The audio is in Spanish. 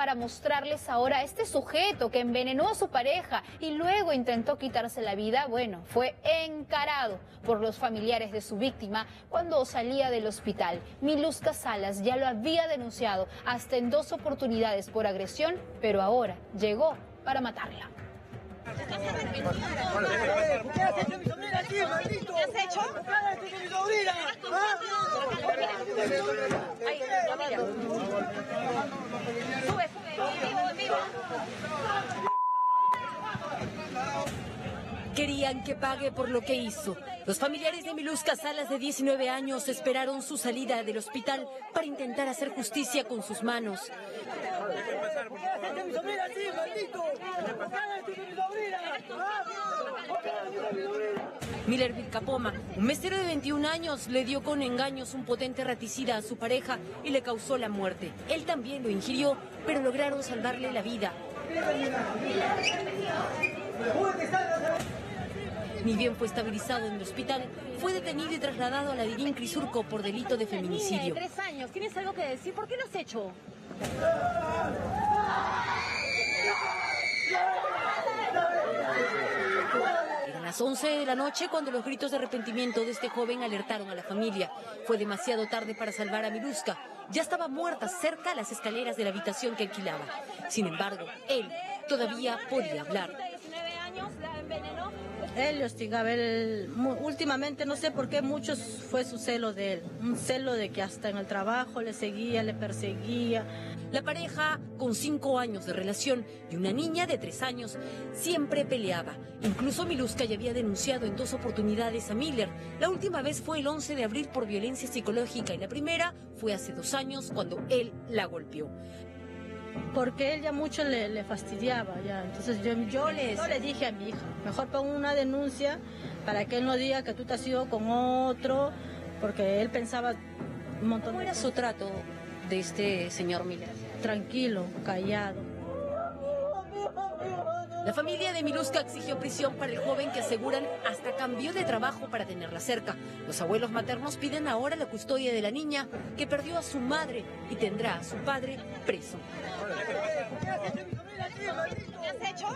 para mostrarles ahora este sujeto que envenenó a su pareja y luego intentó quitarse la vida. Bueno, fue encarado por los familiares de su víctima cuando salía del hospital. Miluska Salas ya lo había denunciado hasta en 2 oportunidades por agresión, pero ahora llegó para matarla. ¿Qué has hecho, mi sobrina, aquí, maldito? ¿Qué has hecho? ¡Cállate con mi sobrina! Ahí, mira. Sube, sube, vivo, vivo. Querían que pague por lo que hizo. Los familiares de Miluska Salas, de 19 años, esperaron su salida del hospital para intentar hacer justicia con sus manos. Miller Vilcapuma, un mesero de 21 años, le dio con engaños un potente raticida a su pareja y le causó la muerte. Él también lo ingirió, pero lograron salvarle la vida. Ni bien fue estabilizado en el hospital, fue detenido y trasladado a la Dirín Crisurco por delito de feminicidio. 3 años, ¿tienes algo que decir? ¿Por qué lo has hecho? Eran las 11 de la noche cuando los gritos de arrepentimiento de este joven alertaron a la familia. Fue demasiado tarde para salvar a Miluska. Ya estaba muerta cerca a las escaleras de la habitación que alquilaba. Sin embargo, él todavía podía hablar. Él hostigaba, últimamente no sé por qué muchos fue su celo de él, un celo de que hasta en el trabajo le seguía, le perseguía. La pareja, con 5 años de relación y una niña de 3 años, siempre peleaba. Incluso Miluska ya había denunciado en 2 oportunidades a Miller. La última vez fue el 11 de abril por violencia psicológica y la primera fue hace 2 años cuando él la golpeó. Porque él ya mucho le fastidiaba, ya. Entonces yo le dije a mi hija, mejor pon una denuncia para que él no diga que tú te has ido con otro, porque él pensaba un montón. ¿Cómo era su trato de este señor Miller? Tranquilo, callado. La familia de Miluska exigió prisión para el joven que aseguran hasta cambió de trabajo para tenerla cerca. Los abuelos maternos piden ahora la custodia de la niña que perdió a su madre y tendrá a su padre preso. ¿Qué has hecho?